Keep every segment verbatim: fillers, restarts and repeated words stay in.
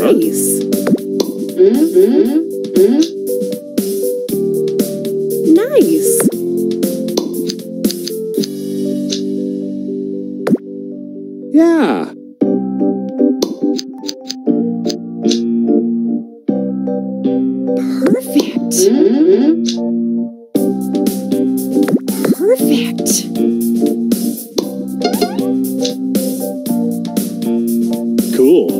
Grace. Mm-hmm. Nice. Yeah. Perfect. Mm-hmm. Perfect. Cool.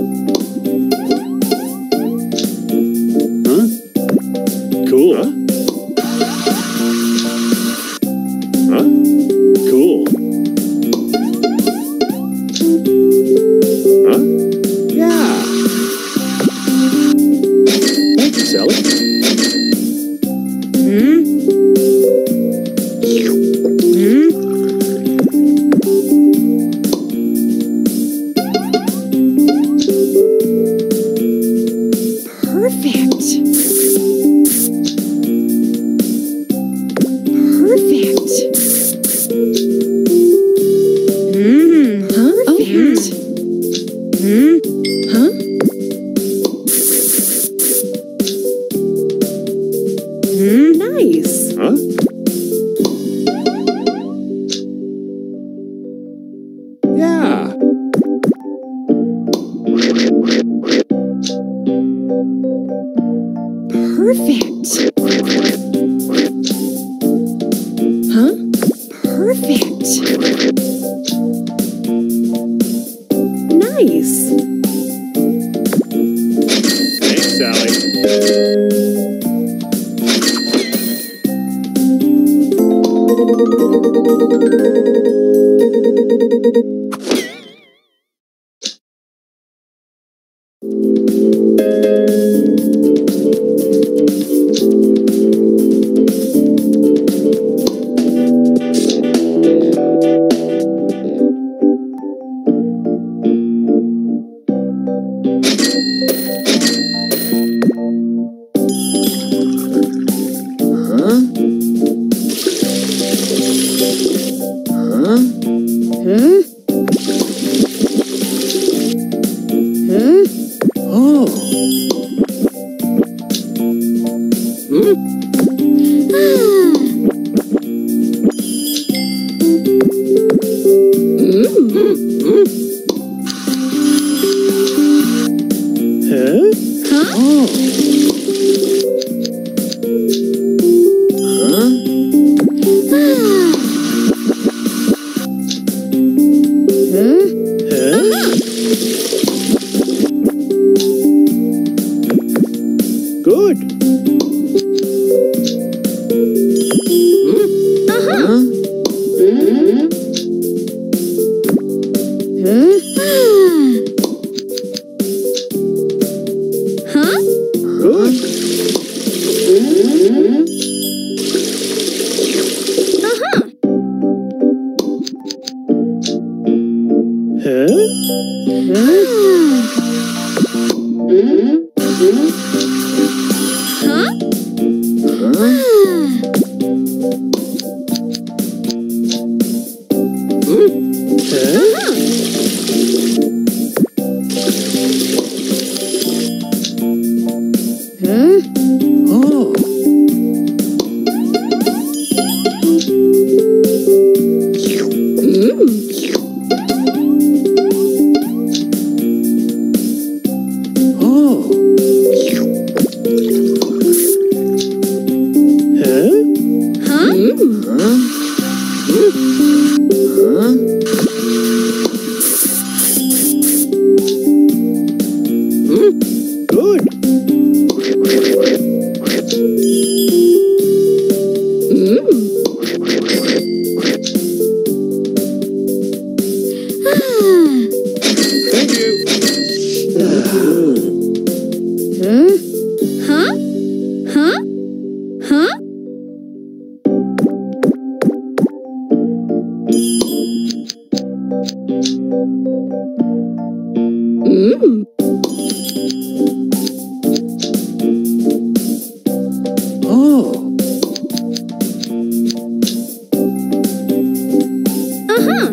Uh-huh.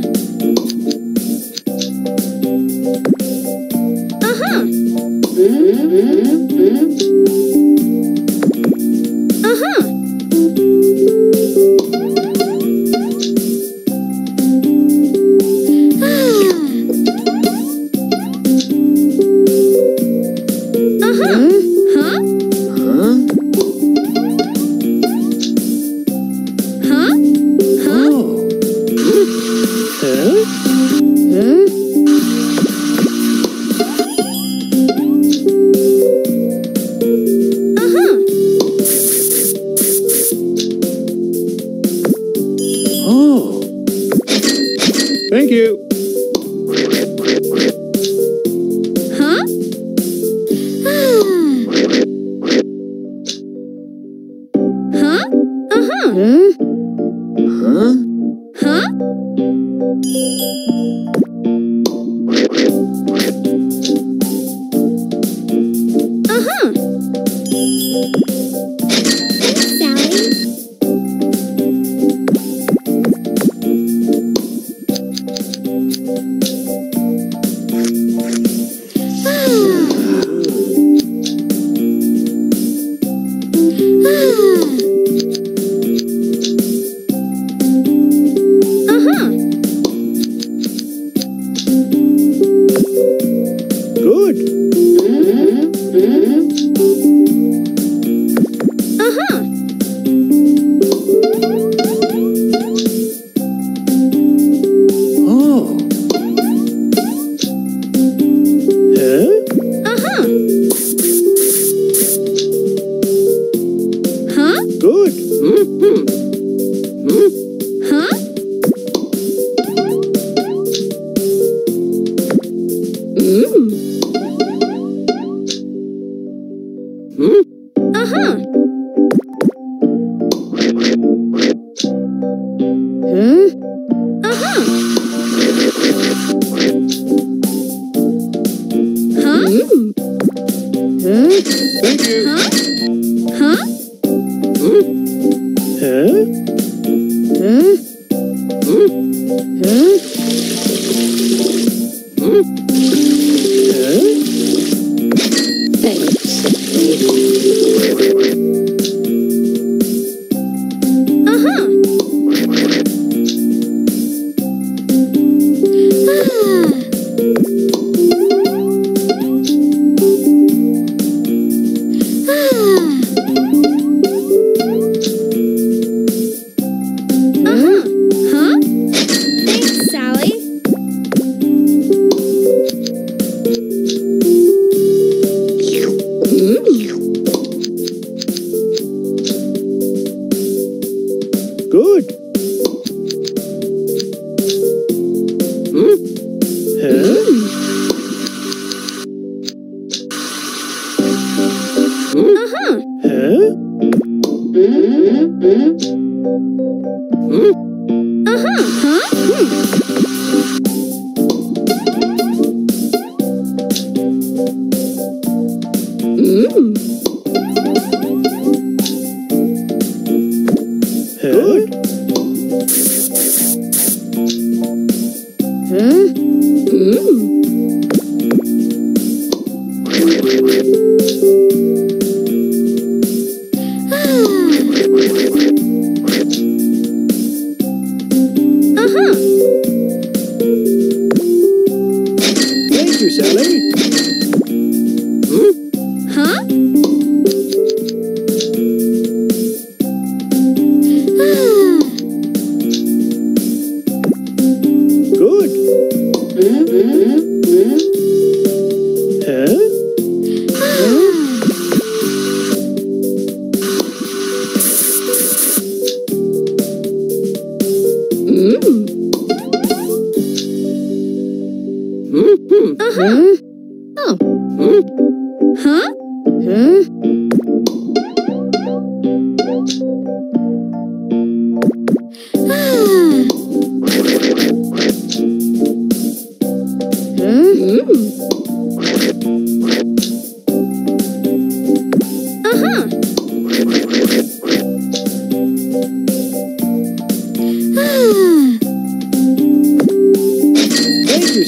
Thank you,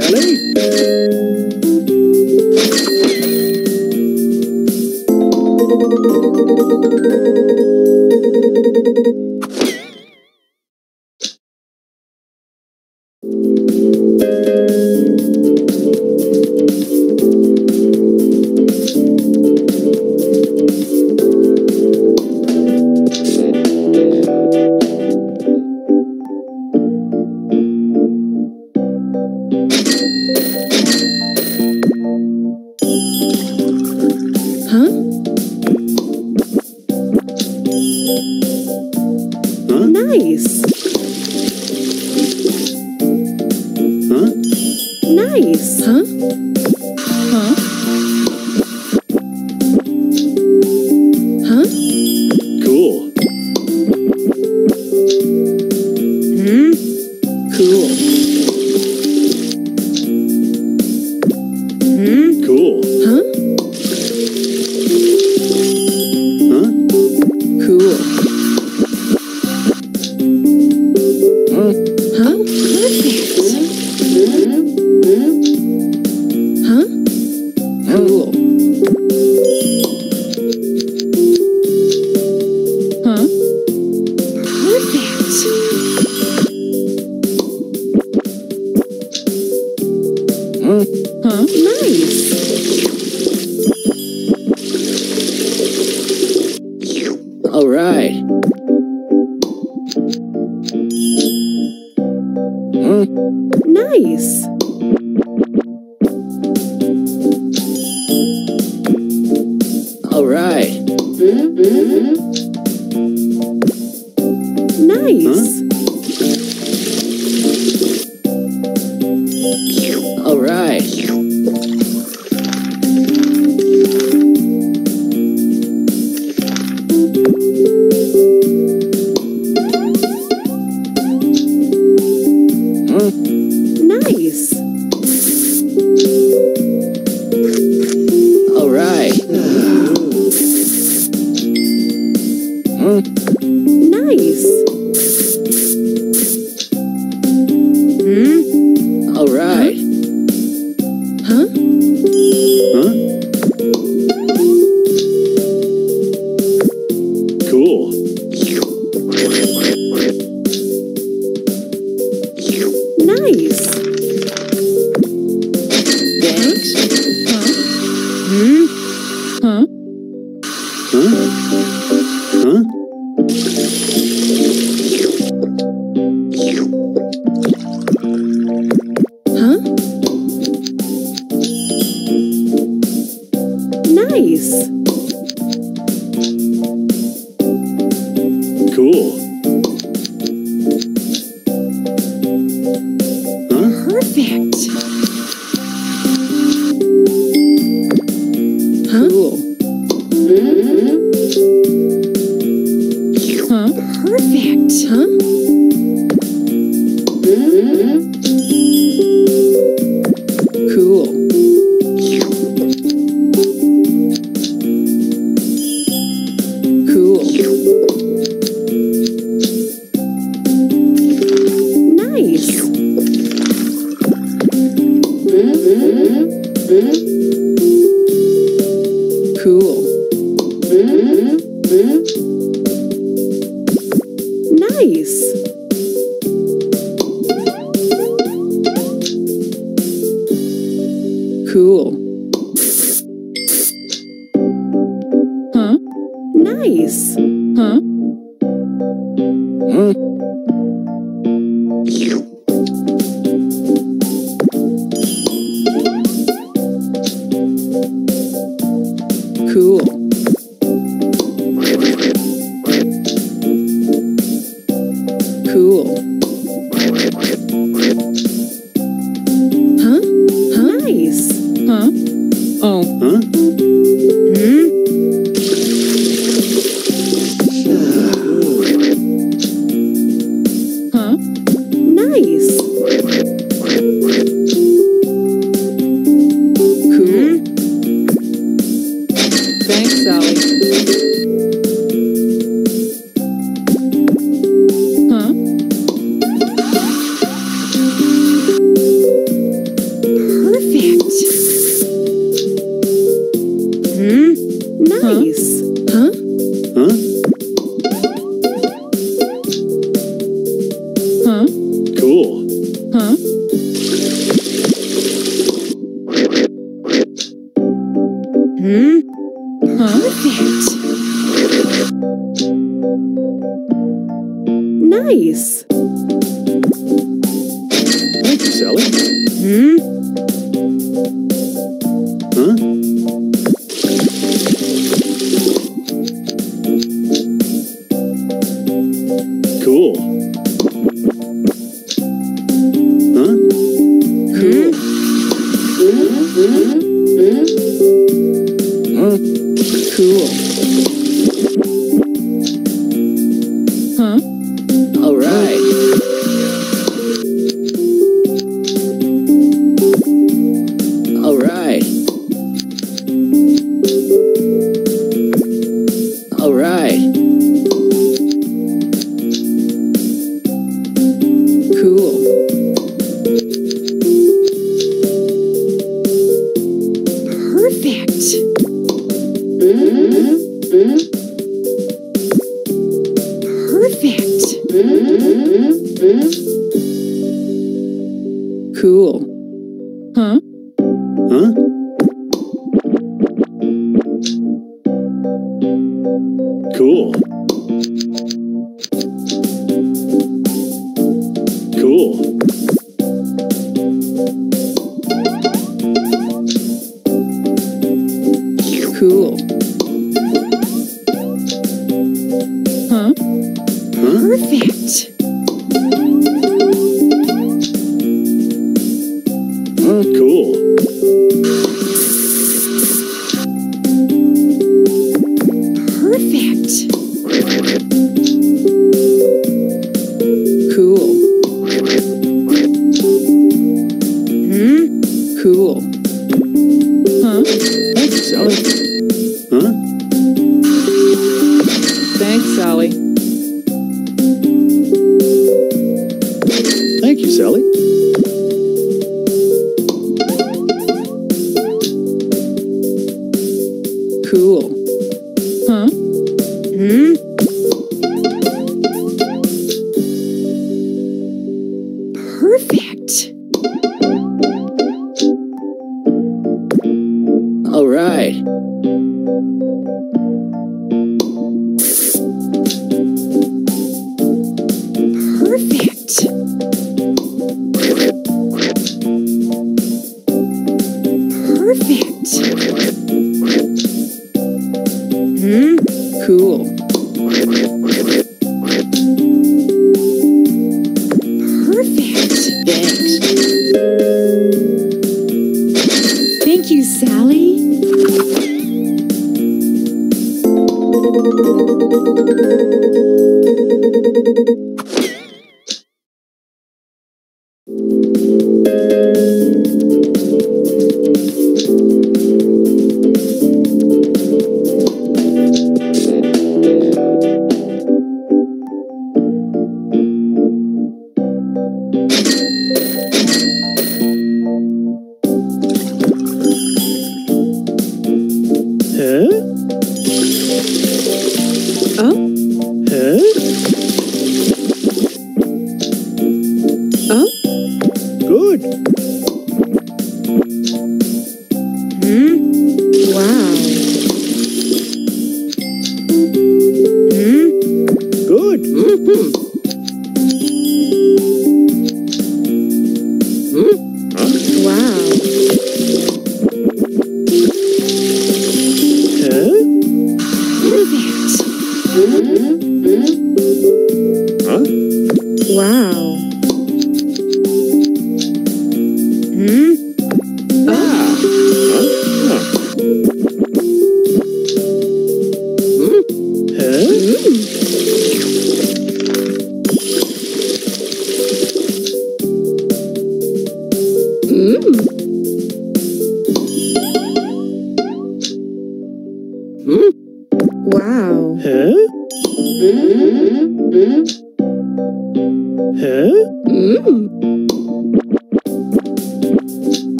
Sally. Cool. Huh? Perfect. Huh? Nice. All right. Nice. All right. Mm-hmm. Nice. Huh? All right. Nice. All right. Huh? Nice. Hmm? All right. Huh? Huh? Cool. Nice. Thanks. Huh? Huh? Huh? Huh? Huh? Nice. Cool. Perfect. Huh? Cool. Mm-hmm. Huh? Perfect. Huh? Mm-hmm. Cool. Cool. Nice. Mm-hmm. Cool. Mm-hmm. Nice. Cool. Huh? Nice. Huh? Mm. Cool. Cool. Huh? Nice. Huh? Oh. Huh? Hmm? Huh? Nice. Cool. Thanks, Sally. Huh? Perfect. Hmm? Nice. Huh? Huh? Huh? Cool. Huh? Hmm? Perfect. Nice. Thank you, Sally. Hmm? Huh? Cool. Huh? Cool. Mm-hmm. Huh? Cool. Huh? All right. All right. All right. Cool. Perfect. Cool. Cool. Cool. Huh? Huh? Perfect. Uh, cool. Perfect. Cool. Hmm? Cool. Huh? Thanks, Ollie. Huh? Thanks, Ollie. Thank you, Sally. Cool. Huh? Hmm? Perfect. All right. Perfect. Perfect. Hmm? Cool. Perfect. Thanks. Thank you, Sally. Perfect. Hmm?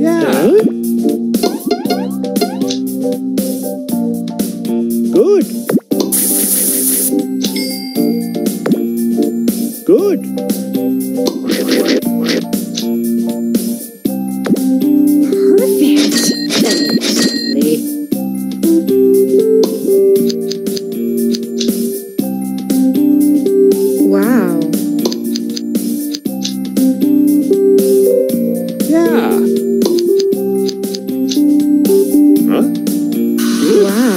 Yeah. Huh? Good. Good. Perfect. Thanks. Wow.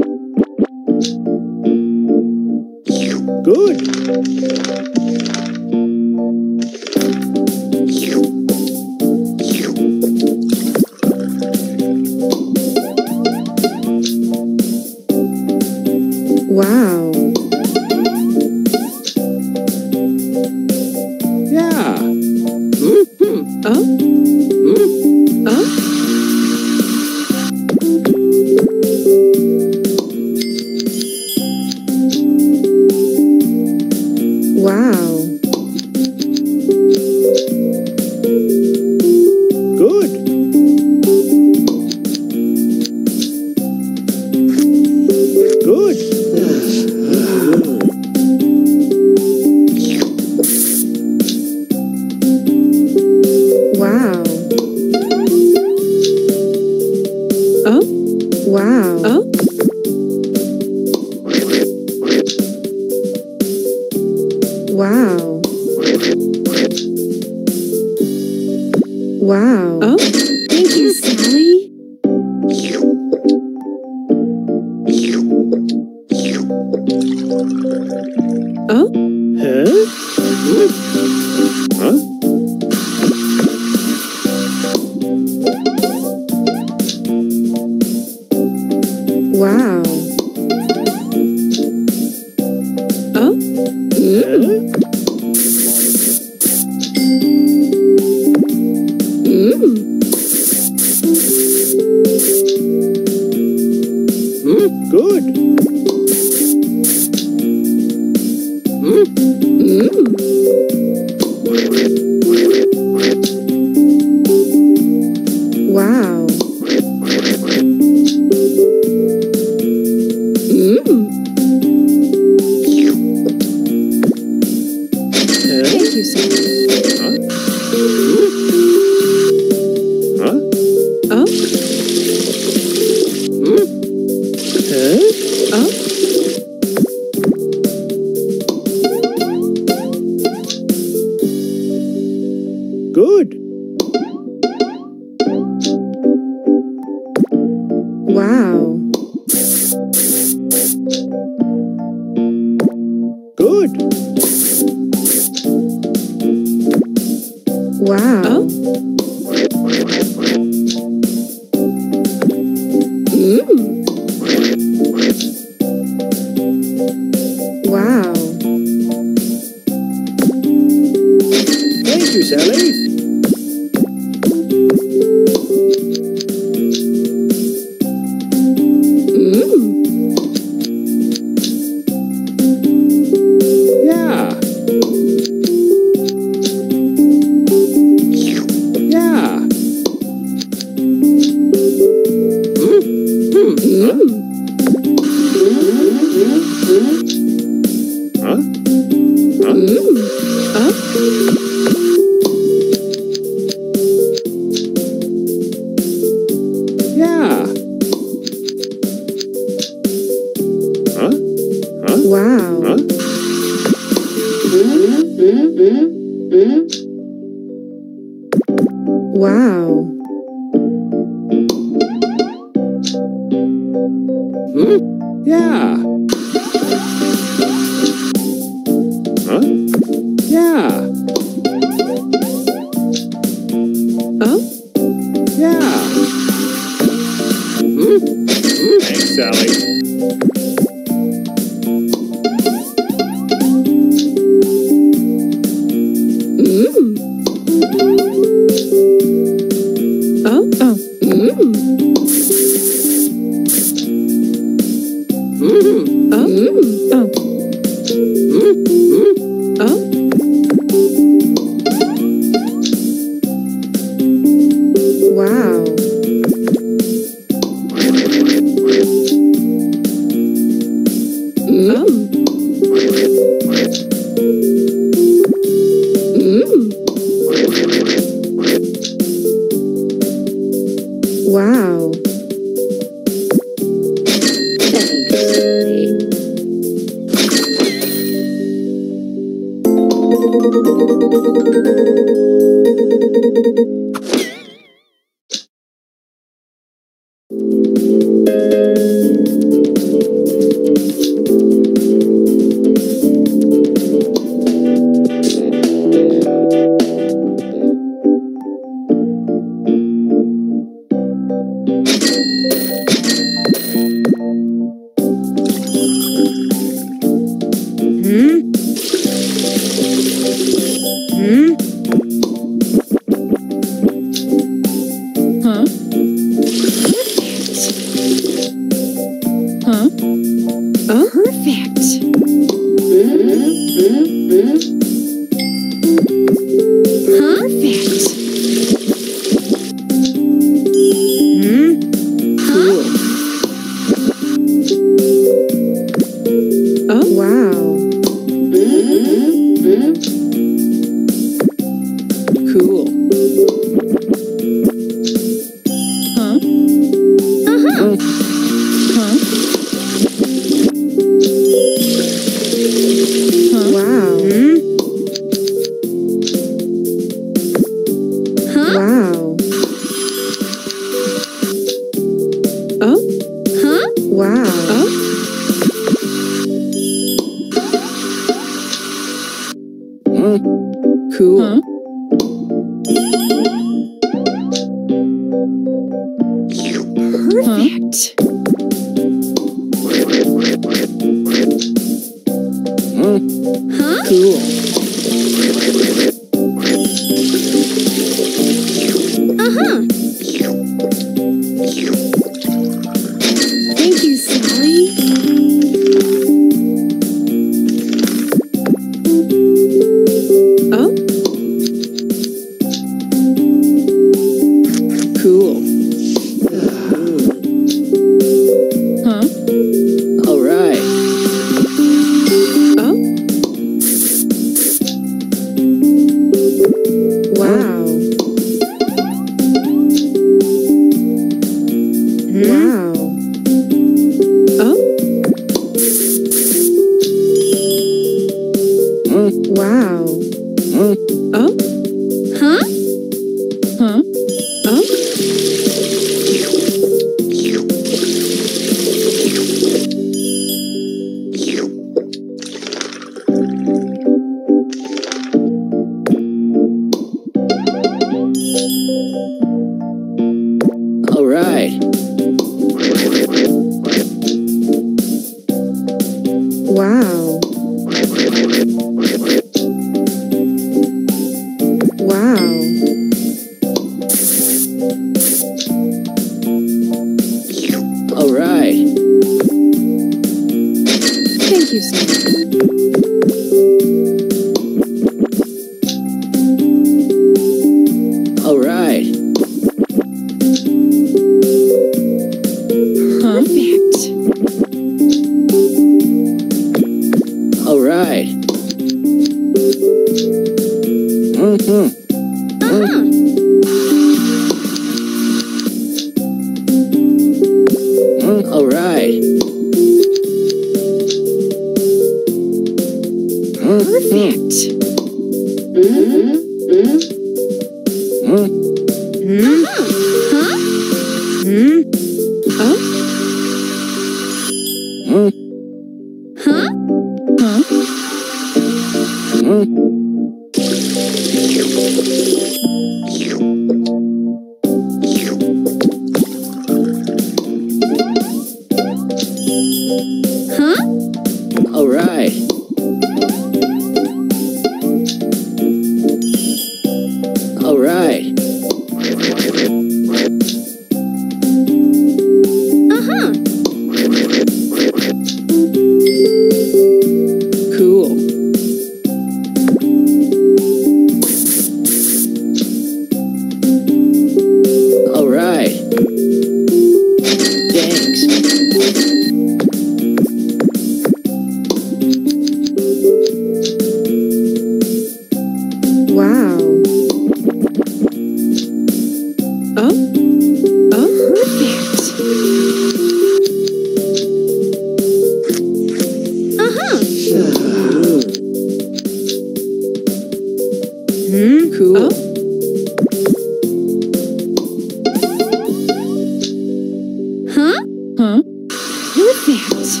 Yes.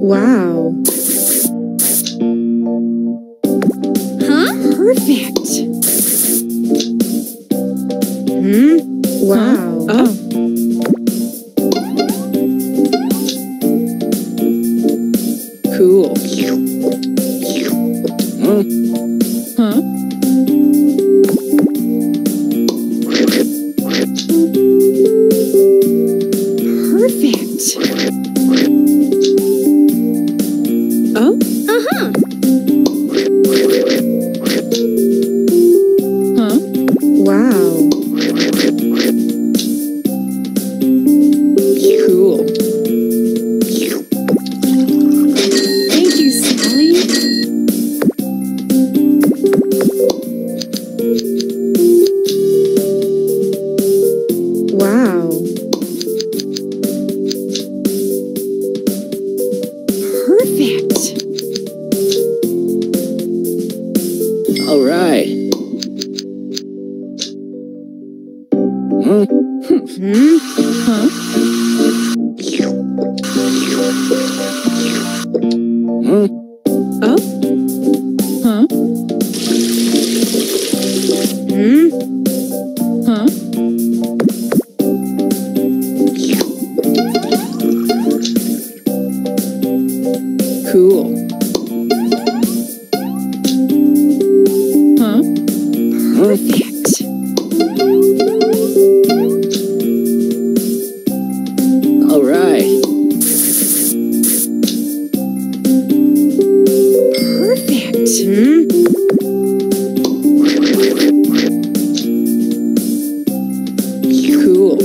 Wow. Huh? Perfect. Hmm? Wow. Huh? Oh. Cool. Huh? Oh? Uh-huh. Huh? Wow. Cool. Thank you, Sally. Wow. Perfect. All right. Huh? Hmm? Huh? Huh? Oh? Huh? Hmm? Huh? Cool. Huh? Perfect. All right. Perfect. Hmm? Cool.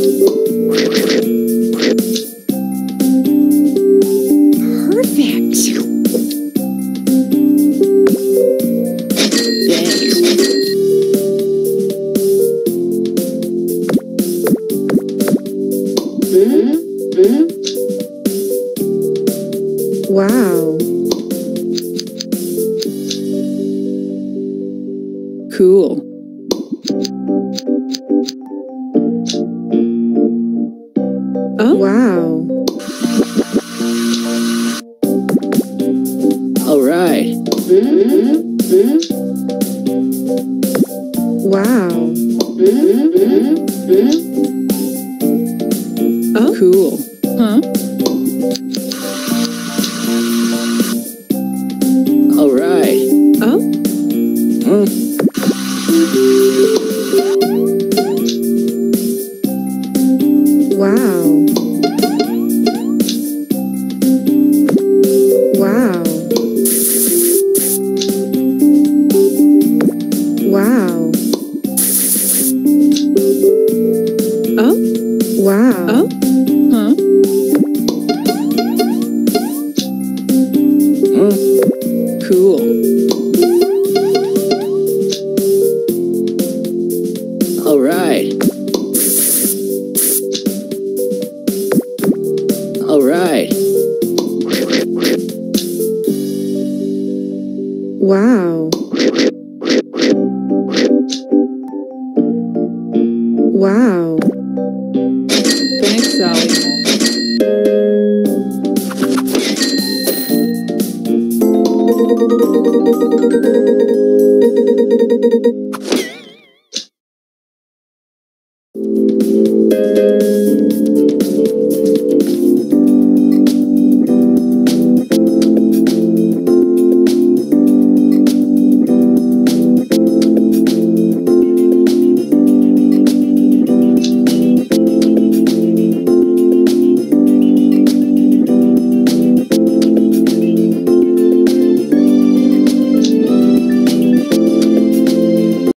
Perfect. Wow. Cool. Oh. Wow. All right. Wow. Oh. Cool. Huh? All right. Oh? Mm. Wow. Wow. Wow. Oh? Wow. Oh? Huh? Mm. Cool. All right. All right. Wow. Wow. Thanks, Sally.